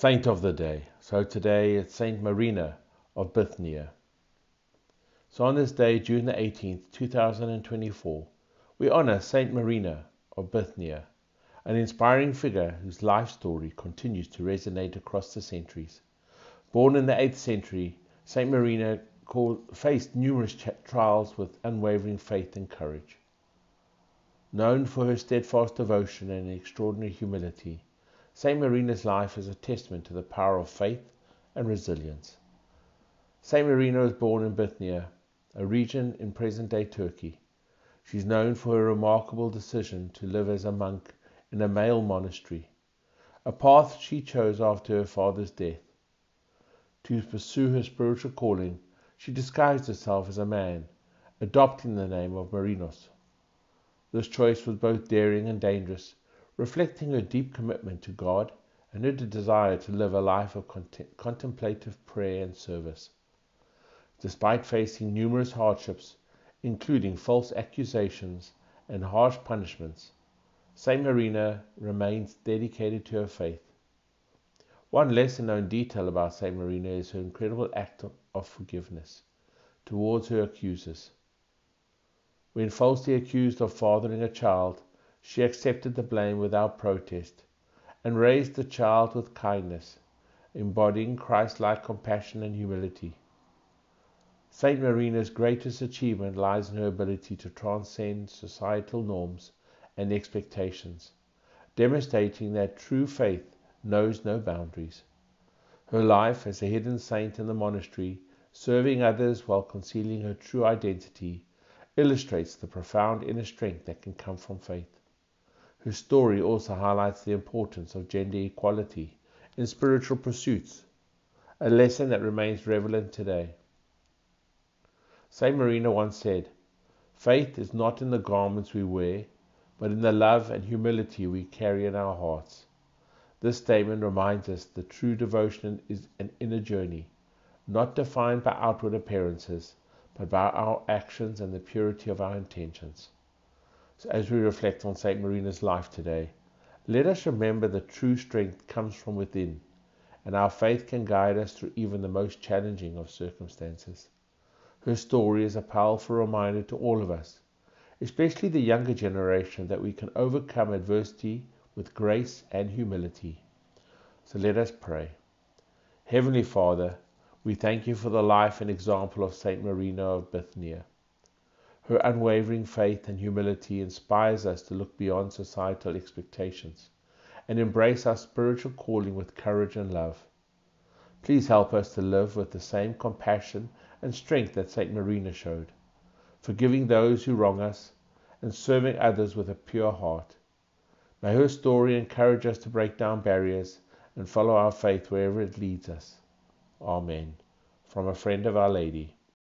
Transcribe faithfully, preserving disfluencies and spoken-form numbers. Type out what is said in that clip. saint of the day. So today it's Saint Marina of Bithynia. So on this day, June the eighteenth, two thousand twenty-four, we honor Saint Marina of Bithynia, an inspiring figure whose life story continues to resonate across the centuries. Born in the eighth century, Saint Marina faced numerous trials with unwavering faith and courage. Known for her steadfast devotion and extraordinary humility, Saint Marina's life is a testament to the power of faith and resilience. Saint Marina was born in Bithynia, a region in present-day Turkey. She is known for her remarkable decision to live as a monk in a male monastery, a path she chose after her father's death. To pursue her spiritual calling, she disguised herself as a man, adopting the name of Marinos. This choice was both daring and dangerous, reflecting her deep commitment to God and her desire to live a life of cont- contemplative prayer and service. Despite facing numerous hardships, including false accusations and harsh punishments, Saint Marina remains dedicated to her faith. One lesser-known detail about Saint Marina is her incredible act of forgiveness towards her accusers. When falsely accused of fathering a child, she accepted the blame without protest and raised the child with kindness, embodying Christ-like compassion and humility. Saint Marina's greatest achievement lies in her ability to transcend societal norms and expectations, demonstrating that true faith knows no boundaries. Her life as a hidden saint in the monastery, serving others while concealing her true identity, illustrates the profound inner strength that can come from faith. Her story also highlights the importance of gender equality in spiritual pursuits, a lesson that remains relevant today. Saint Marina once said, "Faith is not in the garments we wear, but in the love and humility we carry in our hearts." This statement reminds us that true devotion is an inner journey, not defined by outward appearances, but by our actions and the purity of our intentions. So as we reflect on Saint Marina's life today, let us remember that true strength comes from within, and our faith can guide us through even the most challenging of circumstances. Her story is a powerful reminder to all of us, especially the younger generation, that we can overcome adversity with grace and humility. So let us pray. Heavenly Father, we thank you for the life and example of Saint Marina of Bithynia. Her unwavering faith and humility inspires us to look beyond societal expectations and embrace our spiritual calling with courage and love. Please help us to live with the same compassion and strength that Saint Marina showed, forgiving those who wrong us and serving others with a pure heart. May her story encourage us to break down barriers and follow our faith wherever it leads us. Amen. From a friend of Our Lady.